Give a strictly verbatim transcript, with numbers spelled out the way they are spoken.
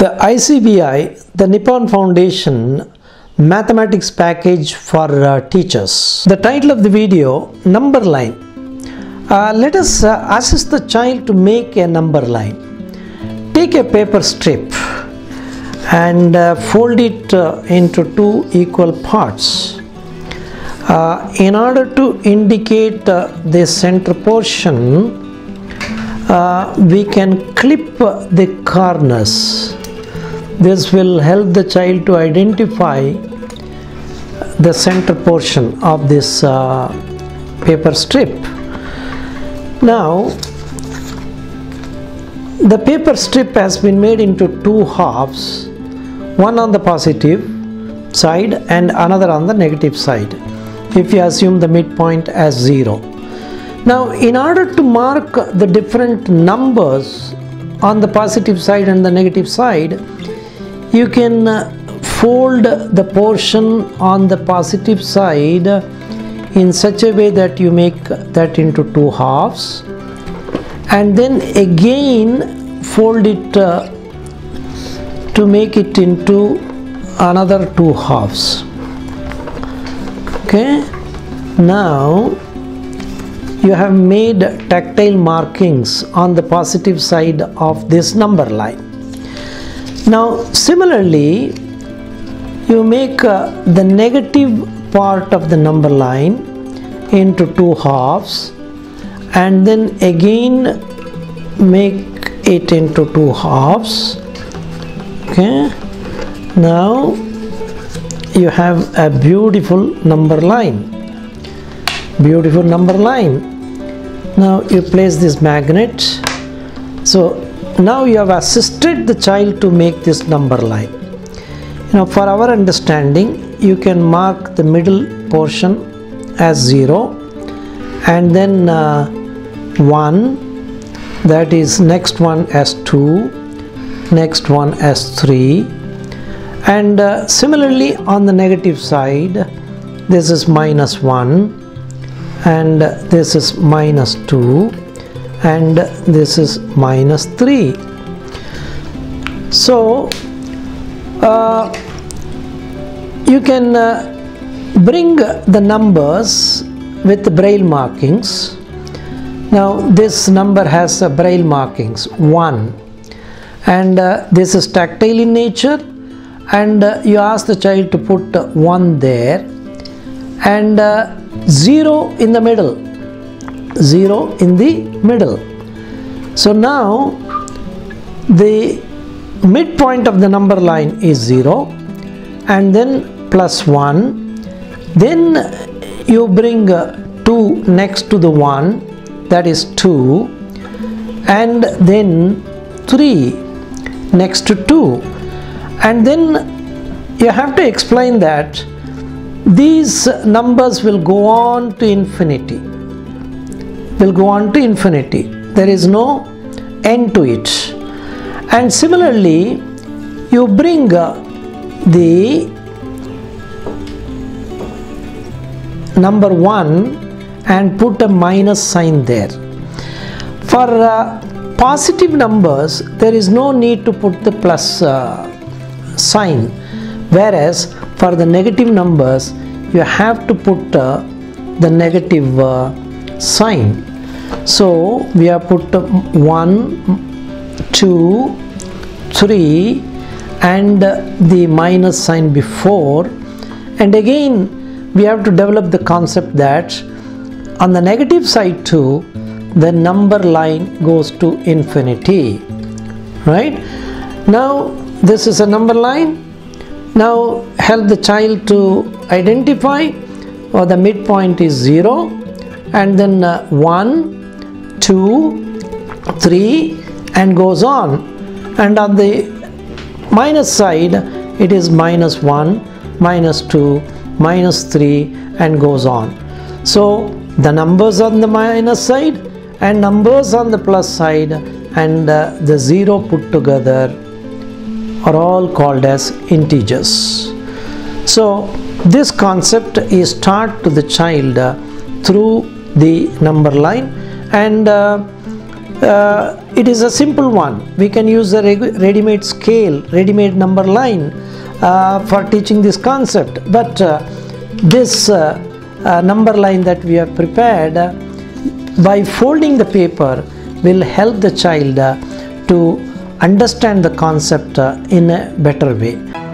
The I C E V I, the Nippon Foundation Mathematics Package for uh, Teachers. The title of the video, Number Line. Uh, let us uh, assist the child to make a number line. Take a paper strip and uh, fold it uh, into two equal parts. Uh, in order to indicate uh, the center portion, uh, we can clip uh, the corners. This will help the child to identify the center portion of this uh, paper strip. Now, the paper strip has been made into two halves, one on the positive side and another on the negative side, if you assume the midpoint as zero. Now, in order to mark the different numbers on the positive side and the negative side, you can fold the portion on the positive side in such a way that you make that into two halves, and then again fold it uh, to make it into another two halves. Okay, now you have made tactile markings on the positive side of this number line. Now, similarly, you make uh, the negative part of the number line into two halves and then again make it into two halves. Okay, now you have a beautiful number line. Beautiful number line. Now you place this magnet. So now you have assisted the child to make this number line. You know, for our understanding, you can mark the middle portion as zero, and then uh, one, that is next one as two, next one as three, and uh, similarly on the negative side, this is minus one, and uh, this is minus two, and this is minus three. So uh, you can uh, bring the numbers with braille markings. Now this number has uh, braille markings one, and uh, this is tactile in nature, and uh, you ask the child to put uh, one there and uh, zero in the middle. Zero in the middle. So now the midpoint of the number line is zero, and then plus one. Then you bring two next to the one, that is two, and then three next to two, and then you have to explain that these numbers will go on to infinity. will go on to infinity. There is no end to it. And similarly, you bring uh, the number one and put a minus sign there. For uh, positive numbers, there is no need to put the plus uh, sign, whereas for the negative numbers, you have to put uh, the negative uh, sign. So we have put one, two, three and the minus sign before, and again we have to develop the concept that on the negative side too, the number line goes to infinity. Right? Now this is a number line. Now help the child to identify, or the midpoint is zero, and then uh, one, two, three and goes on, and on the minus side it is minus one, minus two, minus three and goes on. So the numbers on the minus side and numbers on the plus side and uh, the zero put together are all called as integers. So this concept is taught to the child uh, through the number line, and uh, Uh, it is a simple one. We can use the ready-made scale, ready-made number line uh, for teaching this concept, but uh, this uh, uh, number line that we have prepared uh, by folding the paper will help the child uh, to understand the concept uh, in a better way.